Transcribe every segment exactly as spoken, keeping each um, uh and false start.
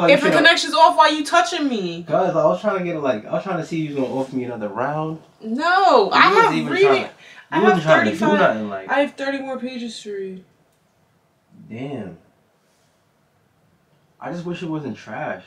Like, if the connection's off, why are you touching me? Cause I was trying to get like I was trying to see you gonna offer me another round. No, I have really. I have thirty-five. Nothing, like. I have thirty more pages to read. Damn. I just wish it wasn't trash.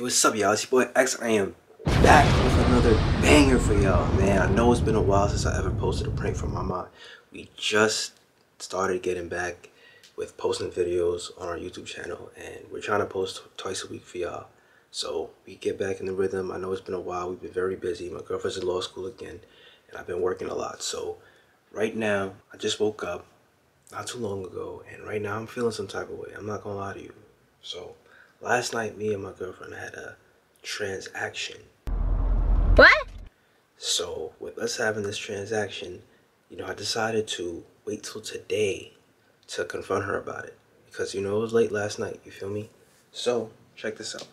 What's up, y'all? It's your boy X. I am back with another banger for y'all, man. I know it's been a while since I ever posted a prank from my mom. We just started getting back with posting videos on our YouTube channel, and we're trying to post twice a week for y'all. So we get back in the rhythm. I know it's been a while. We've been very busy. My girlfriend's in law school again, and I've been working a lot. So right now, I just woke up not too long ago, and right now I'm feeling some type of way. I'm not gonna lie to you. So last night, me and my girlfriend had a transaction. What? So, with us having this transaction, you know, I decided to wait till today to confront her about it. Because, you know, it was late last night, you feel me? So, check this out.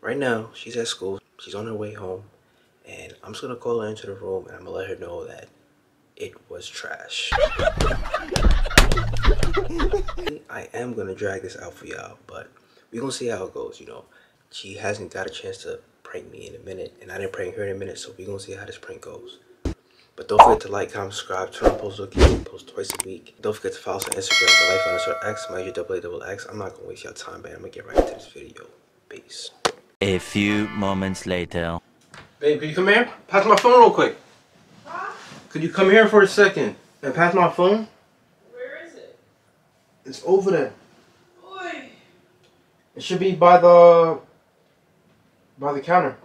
Right now, she's at school. She's on her way home. And I'm just going to call her into the room, and I'm going to let her know that it was trash. I am gonna drag this out for y'all, but we're gonna see how it goes. You know, she hasn't got a chance to prank me in a minute, and I didn't prank her in a minute, so we're gonna see how this prank goes. But don't forget to like, comment, subscribe, turn on post notifications. Post twice a week. Don't forget to follow us on Instagram, the life underscore X, my double A double X. I'm not gonna waste y'all time, man. I'm gonna get right into this video. Peace. A few moments later. Babe, can you come here? Pass my phone real quick. Huh? Could you come here for a second and pass my phone? It's over there. Oy. It should be by the by the counter.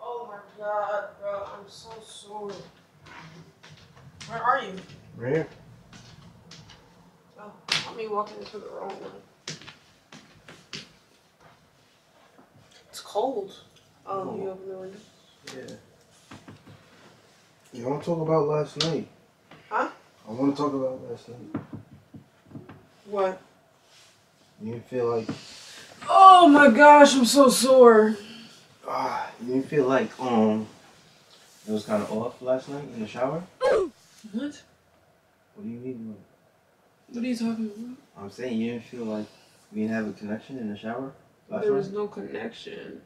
Oh my God, bro! I'm so sorry. Where are you? Right here. Me walking into the wrong one. It's cold. Um, oh, you open the window? Yeah. You want to talk about last night? Huh? I want to talk about last night. What? You didn't feel like. Oh my gosh, I'm so sore. Ah, you didn't feel like um, it was kind of off last night in the shower. What? What do you mean? Like? What are you talking about? I'm saying you didn't feel like we didn't have a connection in the shower? Last there was night? No connection.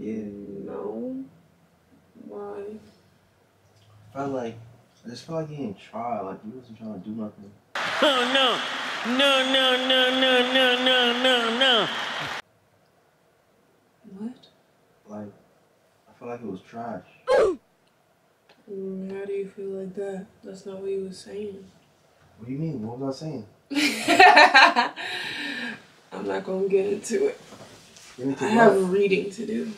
Yeah. No. Why? I felt like, I just felt like you didn't try. Like you wasn't trying to do nothing. Oh no! No, no, no, no, no, no, no, no! What? Like, I felt like it was trash. How do you feel like that? That's not what you were saying. What do you mean? What was I saying? I'm not gonna get into it. Get into I what? Have reading to do.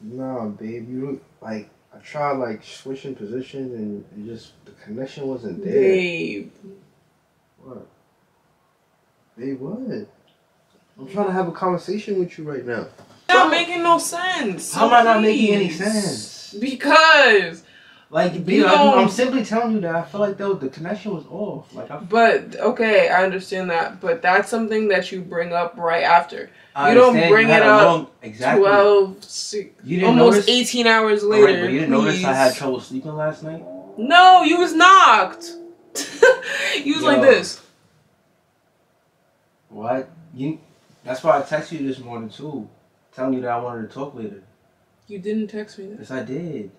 Nah, babe, you like I tried like switching positions and it just the connection wasn't there. Babe. What? Babe, what? I'm trying to have a conversation with you right now. It's not making no sense. How am I not making any sense? Because Like, be, I'm, I'm simply telling you that I feel like the, the connection was off. Like, I'm, but okay, I understand that. But that's something that you bring up right after. I you don't bring you it up long, exactly. twelve, six, you almost notice? eighteen hours later. Right, but you didn't please. Notice I had trouble sleeping last night? No, you was knocked. You was Yo, like this. What? You? That's why I texted you this morning too, telling you that I wanted to talk later. You didn't text me. That. Yes, I did.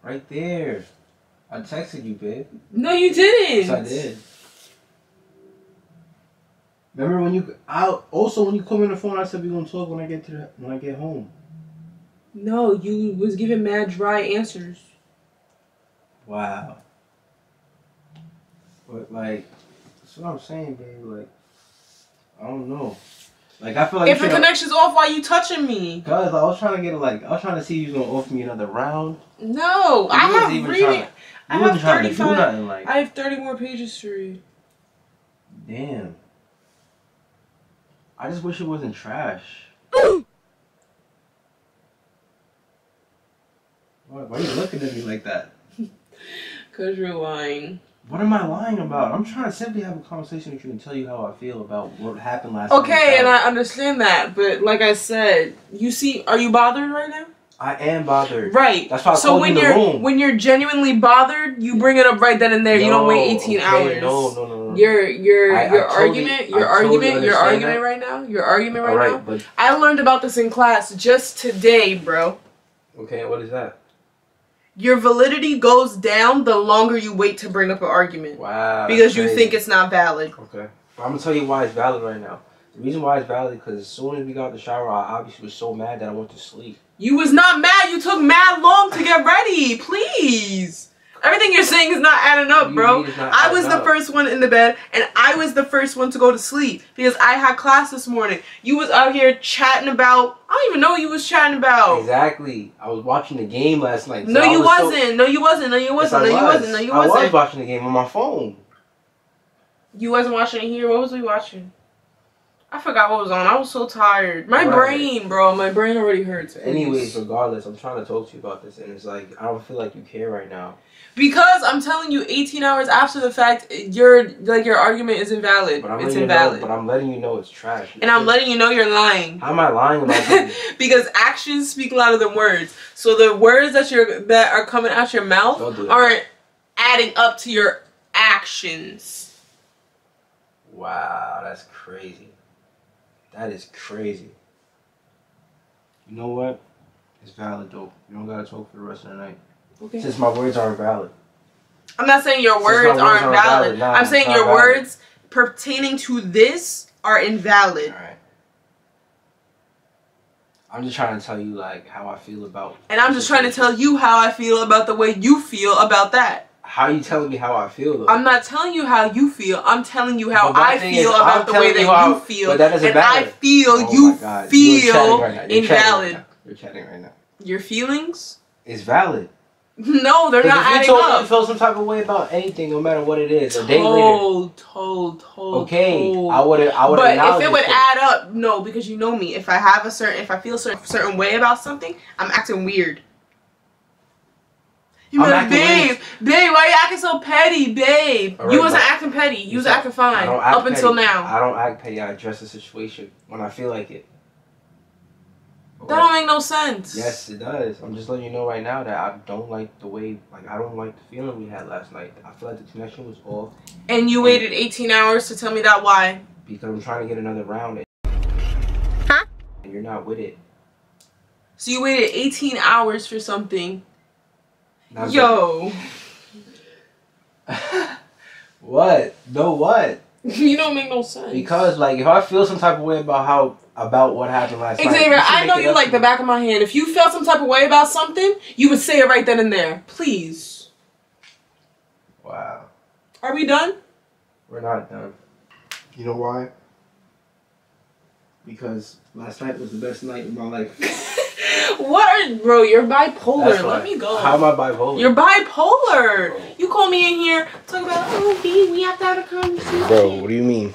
Right there. I texted you, babe. No, you didn't. Yes, I did. Remember when you? I also when you called me on the phone, I said we're gonna talk when I get to the, when I get home. No, you was giving mad dry answers. Wow. But like, that's what I'm saying, babe. Like, I don't know. Like I feel like if the connection's off, why you touching me? Cause I was trying to get a, like I was trying to see you gonna offer me another round. No, I have reading. I have thirty-five. Nothing, like. I have thirty more pages to read. Damn. I just wish it wasn't trash. Why, why are you looking at me like that? Cause you're lying. What am I lying about? I'm trying to simply have a conversation with you and tell you how I feel about what happened last night. Okay, and I understand that, but like I said, you see, are you bothered right now? I am bothered. Right. That's why I called you in the room. So when you're when you're genuinely bothered, you bring it up right then and there. No, you don't wait eighteen okay, hours. No, no, no, no. Your your I, your I argument, totally, your I argument, totally your argument that. right now, your argument right, right now. But I learned about this in class just today, bro. Okay, what is that? Your validity goes down the longer you wait to bring up an argument. Wow. Because you think it's not valid. Okay. Well, I'm going to tell you why it's valid right now. The reason why it's valid is because as soon as we got in the shower, I obviously was so mad that I went to sleep. You was not mad. You took mad long to get ready. Please. Everything you're saying is not adding up, bro. I was the first one in the bed, and I was the first one to go to sleep because I had class this morning. You was out here chatting about, I don't even know what you was chatting about. Exactly. I was watching the game last night. No, you wasn't. No, you wasn't. No, you wasn't. No, you wasn't. No, you wasn't. I was watching the game on my phone. You wasn't watching it here? What was we watching? I forgot what was on. I was so tired. My right. brain, bro. My brain already hurts. Anyways, regardless, I'm trying to talk to you about this, and it's like, I don't feel like you care right now. Because I'm telling you, eighteen hours after the fact, your like your argument is invalid. But I'm it's invalid. Know, but I'm letting you know it's trash. And it's I'm just, letting you know you're lying. How am I lying about something? Because actions speak louder than words. So the words that you're that are coming out your mouth aren't adding up to your actions. Wow, that's crazy. That is crazy. You know what? It's valid, though. You don't gotta talk for the rest of the night. Okay. Since my words aren't valid. I'm not saying your words, words aren't, aren't valid. valid. Nah, I'm saying your valid. words pertaining to this are invalid. All right. I'm just trying to tell you like how I feel about. And I'm just trying to tell you how I feel about the way you feel about that. How are you telling me how I feel, though? I'm not telling you how you feel. I'm telling you how I feel about the way that you feel. But that doesn't matter. And I feel you feel invalid. You're chatting right now. Your feelings? It's valid. No, they're not adding up. If you told me you feel some type of way about anything, no matter what it is, a day later. Told, told, told. Okay, I would have, I would have. But if it would add up, no, because you know me. If I have a certain, if I feel a certain, certain way about something, I'm acting weird. You were like, babe, weird. babe, why are you acting so petty, babe? Right, you wasn't acting petty. You was acting fine act up petty. until now. I don't act petty. I address the situation when I feel like it. That don't make no sense. Yes, it does. I'm just letting you know right now that I don't like the way, like, I don't like the feeling we had last night. I feel like the connection was off. And you waited eighteen hours to tell me that why? Because I'm trying to get another round. Huh? And you're not with it. So you waited eighteen hours for something. Not Yo. What? No, what? You don't make no sense. Because, like, if I feel some type of way about how about what happened last night, Xavier, I know you like the back of my hand. If you felt some type of way about something, you would say it right then and there. Please. Wow. Are we done? We're not done. You know why? Because last night was the best night of my life. What are, bro, you're bipolar. That's Let right. me go. How am I bipolar? You're bipolar. Bro. You call me in here, talk about, oh, B, we have to have a conversation. Bro, what do you mean?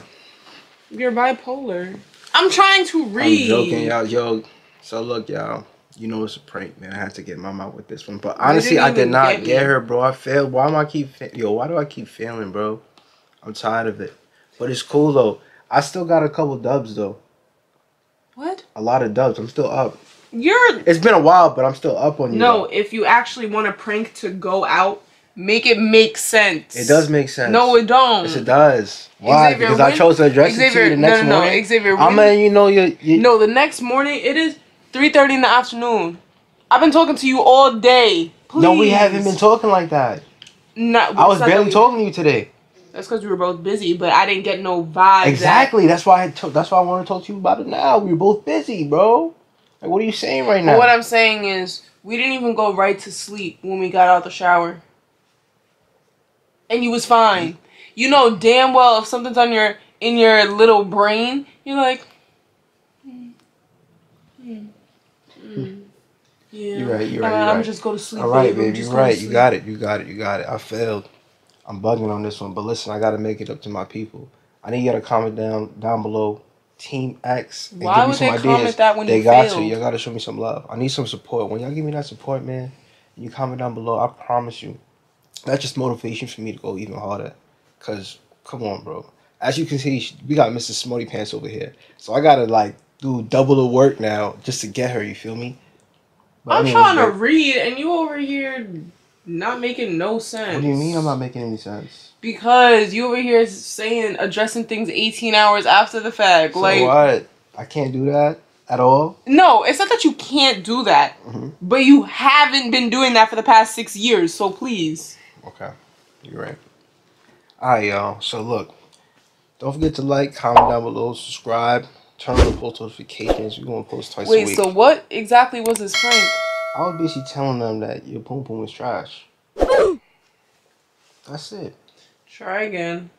You're bipolar. I'm trying to read. I'm joking, y'all. Yo, so look, y'all. You know it's a prank, man. I had to get mom out with this one. But honestly, I did not get, get her, bro. I failed. Why am I keep, yo, why do I keep failing, bro? I'm tired of it. But it's cool, though. I still got a couple dubs, though. What? A lot of dubs. I'm still up. You're, it's been a while, but I'm still up on you. No, though. If you actually want a prank to go out, make it make sense. It does make sense. No, it don't. Yes, it does. Why? Xavier, because when, I chose to address Xavier, it to you the next no, no, morning. No, Xavier, I'm letting you know you. No, the next morning it is three thirty in the afternoon. I've been talking to you all day. Please. No, we haven't been talking like that. Not, I was barely we, talking to you today. That's because we were both busy, but I didn't get no vibes. Exactly. At. That's why I. That's why I want to talk to you about it now. We were both busy, bro. Like, what are you saying right now? What I'm saying is, we didn't even go right to sleep when we got out the shower. And you was fine. You know damn well if something's on your in your little brain, you're like, Mm. Mm. Yeah. You're right. You're right. You're right. I'm just going to sleep. All right, baby. You're right. You got it. You got it. You got it. I failed. I'm bugging on this one, but listen, I got to make it up to my people. I need y'all to comment down down below, Team X, and Why give me some ideas. Why would they comment that when you failed? They got to. Y'all got to show me some love. I need some support. When y'all give me that support, man, and you comment down below, I promise you, that's just motivation for me to go even harder. Cause come on, bro. As you can see, we got Missus Smarty Pants over here, so I gotta like do double the work now just to get her. You feel me? But I'm anyways, trying to read, and you over here not making no sense. What do you mean I'm not making any sense? Because you over here saying addressing things eighteen hours after the fact. So like what? I can't do that at all. No, it's not that you can't do that, mm-hmm. but you haven't been doing that for the past six years. So please. Okay, you're right. All right, y'all. So look. Don't forget to like, comment down below, subscribe, turn on the post notifications. We're going to post twice Wait, a week. Wait, so what exactly was this prank? I was basically telling them that your poom poom is trash. That's it. Try again.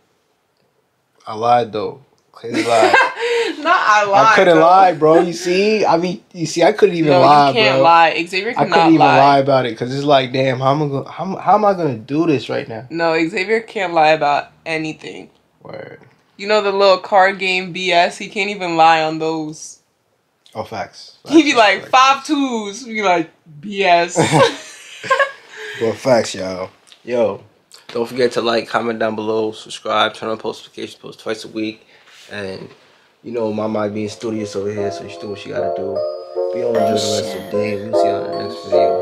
I lied, though. Clearly lied. Not I lied, I couldn't though. lie, bro. You see? I mean, you see, I couldn't even no, lie, bro. you can't bro. lie. Xavier cannot lie. I couldn't even lie, lie about it because it's like, damn, how am I gonna, how, how am I going to do this right now? No, Xavier can't lie about anything. Word. You know the little card game B S? He can't even lie on those. Oh, facts. facts He'd be like, facts. five twos. He'd be like, B S. Well, facts, y'all. Yo, don't forget to like, comment down below, subscribe, turn on post notifications, post twice a week. And, you know, Mama being studious over here, so she's doing what she gotta do. We all enjoy the rest of the day. We'll see y'all in the next video.